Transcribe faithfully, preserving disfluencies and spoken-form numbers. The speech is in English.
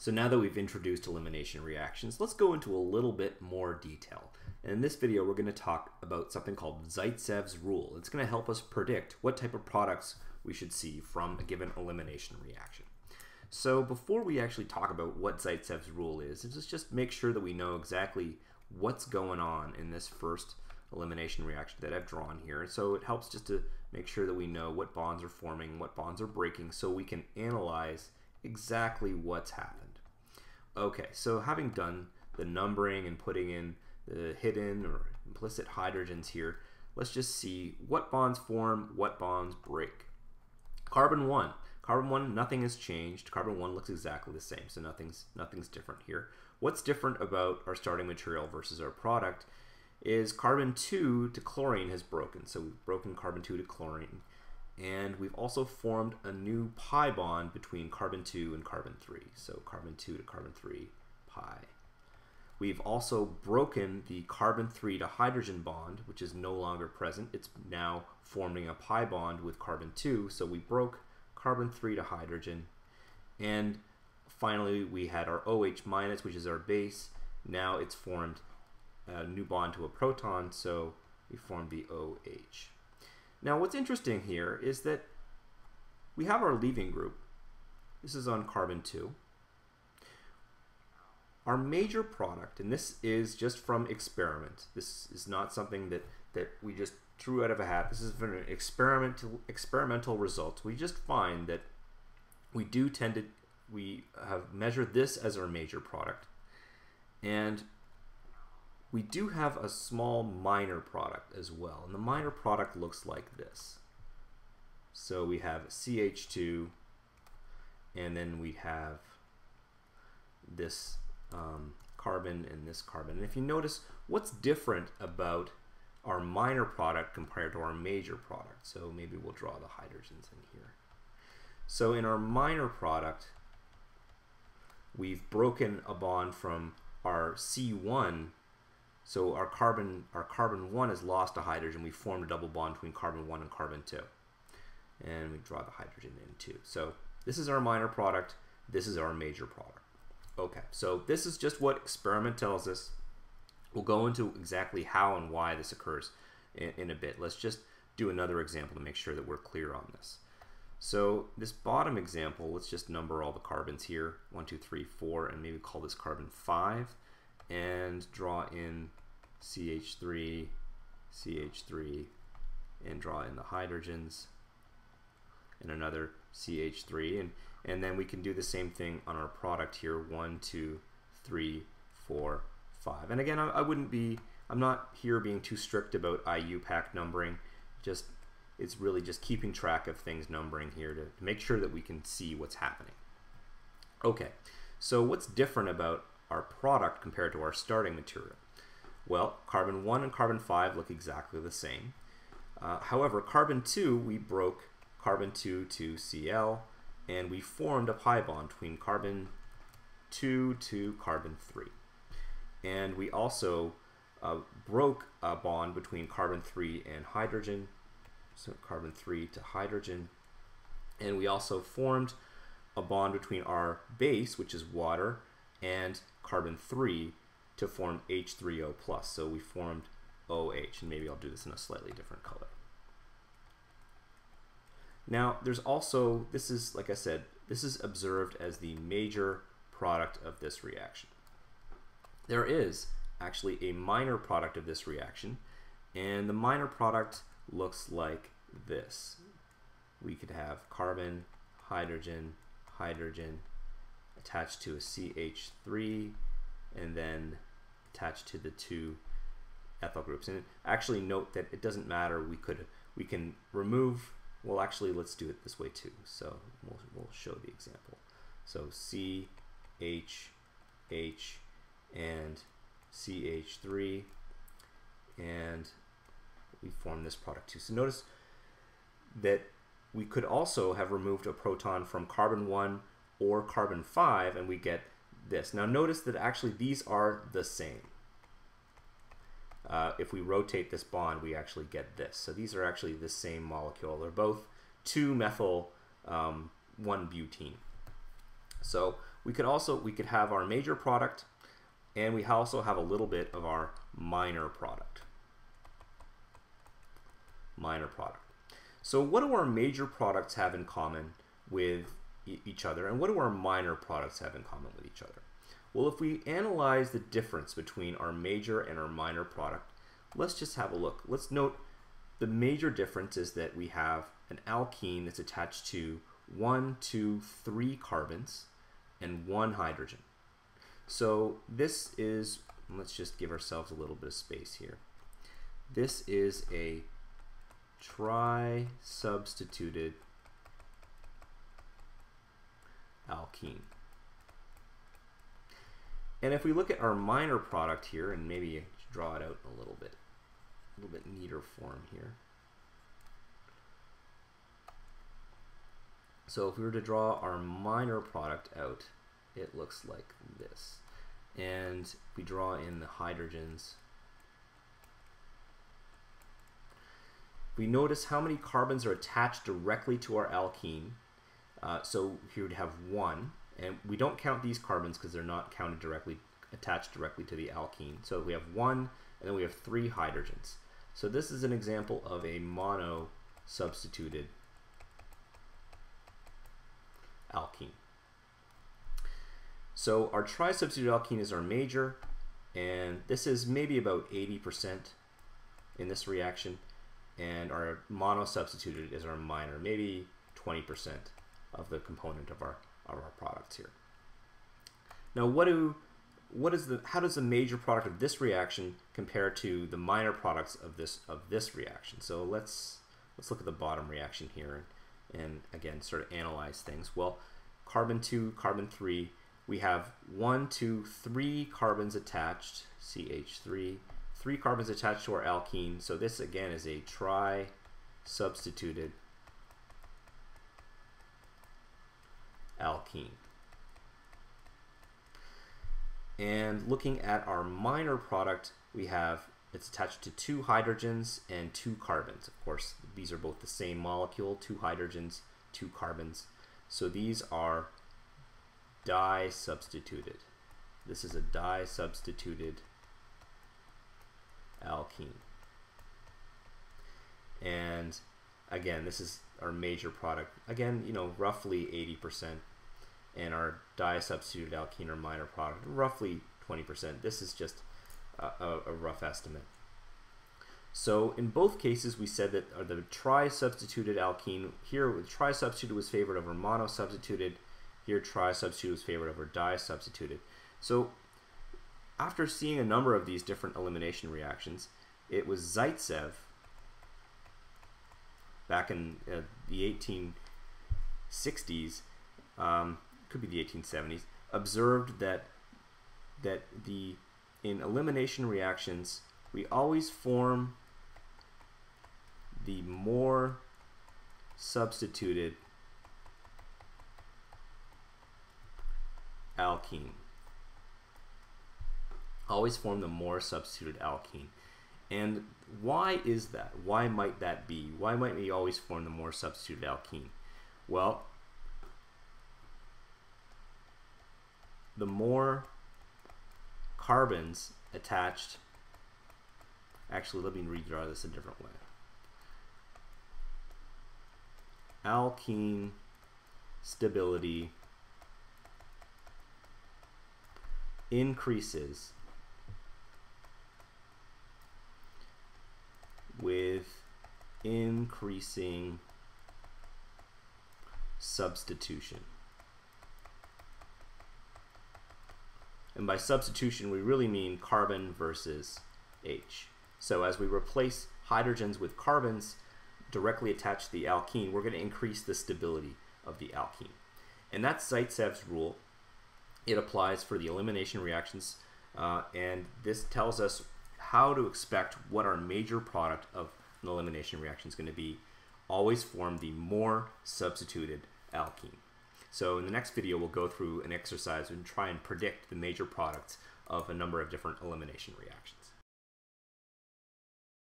So now that we've introduced elimination reactions, let's go into a little bit more detail. And in this video, we're going to talk about something called Zaitsev's rule. It's going to help us predict what type of products we should see from a given elimination reaction. So before we actually talk about what Zaitsev's rule is, let's just make sure that we know exactly what's going on in this first elimination reaction that I've drawn here. So it helps just to make sure that we know what bonds are forming, what bonds are breaking, so we can analyze exactly what's happened. Okay, so having done the numbering and putting in the hidden or implicit hydrogens here, let's just see what bonds form, what bonds break. Carbon one. Carbon one, nothing has changed. Carbon one looks exactly the same, so nothing's, nothing's different here. What's different about our starting material versus our product is carbon two to chlorine has broken. So we've broken carbon two to chlorine. And we've also formed a new pi bond between carbon two and carbon three. So carbon two to carbon three, pi. We've also broken the carbon three to hydrogen bond, which is no longer present. It's now forming a pi bond with carbon two. So we broke carbon three to hydrogen. And finally, we had our OH minus, which is our base. Now it's formed a new bond to a proton, so we formed the OH. Now what's interesting here is that we have our leaving group. This is on carbon two. Our major product, and this is just from experiment. This is not something that, that we just threw out of a hat. This is from an experimental, experimental results. We just find that we do tend to, we have measured this as our major product. And we do have a small minor product as well, and the minor product looks like this. So we have C H two, and then we have this um, carbon and this carbon. And if you notice, what's different about our minor product compared to our major product? So maybe we'll draw the hydrogens in here. So in our minor product, we've broken a bond from our C one. So our carbon, our carbon one has lost a hydrogen. We formed a double bond between carbon one and carbon two. And we draw the hydrogen in too. So this is our minor product. This is our major product. Okay, so this is just what experiment tells us. We'll go into exactly how and why this occurs in, in a bit. Let's just do another example to make sure that we're clear on this. So this bottom example, let's just number all the carbons here. One, two, three, four, and maybe call this carbon five. And draw in C H three, C H three, and draw in the hydrogens, and another C H three. And, and then we can do the same thing on our product here, one, two, three, four, five. And again, I, I wouldn't be, I'm not here being too strict about I U P A C numbering. Just, it's really just keeping track of things numbering here to, to make sure that we can see what's happening. Okay, so what's different about our product compared to our starting material? Well, carbon one and carbon five look exactly the same. Uh, however, carbon two, we broke carbon two to C L, and we formed a pi bond between carbon two to carbon three. And we also uh, broke a bond between carbon three and hydrogen, so carbon three to hydrogen. And we also formed a bond between our base, which is water, and carbon three to form H three O plus. So we formed OH, and maybe I'll do this in a slightly different color. Now there's also, this is, like I said, this is observed as the major product of this reaction. There is actually a minor product of this reaction, and the minor product looks like this. We could have carbon, hydrogen, hydrogen, attached to a C H three, and then attached to the two ethyl groups. And actually note that it doesn't matter. We could, we can remove, well actually let's do it this way too. So we'll, we'll show the example. So C, H, H, and C H three, and we form this product too. So notice that we could also have removed a proton from carbon one or carbon five, and we get this. Now notice that actually these are the same. Uh, if we rotate this bond, we actually get this. So these are actually the same molecule. They're both two methyl, um, one butene. So We could also, we could have our major product, and we also have a little bit of our minor product. Minor product. So what do our major products have in common with e- each other, and what do our minor products have in common with each other? Well, if we analyze the difference between our major and our minor product, let's just have a look. Let's note the major difference is that we have an alkene that's attached to one, two, three carbons and one hydrogen. So this is, let's just give ourselves a little bit of space here. This is a tri-substituted alkene. And if we look at our minor product here, and maybe draw it out a little bit, a little bit neater form here. So if we were to draw our minor product out, it looks like this. And if we draw in the hydrogens, we notice how many carbons are attached directly to our alkene. Uh, so here we'd have one. And we don't count these carbons because they're not counted directly, attached directly to the alkene. So we have one, and then we have three hydrogens. So this is an example of a mono-substituted alkene. So our tri-substituted alkene is our major, and this is maybe about eighty percent in this reaction, and our mono-substituted is our minor, maybe twenty percent of the component of our of our products here. Now, what do what is the how does the major product of this reaction compare to the minor products of this of this reaction? So let's let's look at the bottom reaction here and, and again sort of analyze things. Well, carbon two, carbon three, we have one, two, three carbons attached, C H three, three carbons attached to our alkene. So this again is a tri-substituted alkene. And looking at our minor product, we have it's attached to two hydrogens and two carbons. Of course, these are both the same molecule, two hydrogens, two carbons. So these are di-substituted. This is a di-substituted alkene. And again, this is our major product. Again, you know, roughly eighty percent. And our di-substituted alkene or minor product, roughly twenty percent. This is just a, a, a rough estimate. So in both cases, we said that the tri-substituted alkene, here with tri-substituted was favored over mono-substituted. Here tri-substituted was favored over di-substituted. So after seeing a number of these different elimination reactions, it was Zaitsev back in uh, the eighteen sixties, um, could be the eighteen seventies, observed that that the in elimination reactions we always form the more substituted alkene. Always form the more substituted alkene. And why is that? Why might that be? Why might we always form the more substituted alkene? Well, the more carbons attached, actually let me redraw this a different way. Alkene stability increases with increasing substitution. And by substitution, we really mean carbon versus H. So as we replace hydrogens with carbons directly attached to the alkene, we're going to increase the stability of the alkene. And that's Zaitsev's rule. It applies for the elimination reactions, uh, and this tells us how to expect what our major product of an elimination reaction is going to be. Always form the more substituted alkene. So in the next video, we'll go through an exercise and try and predict the major products of a number of different elimination reactions.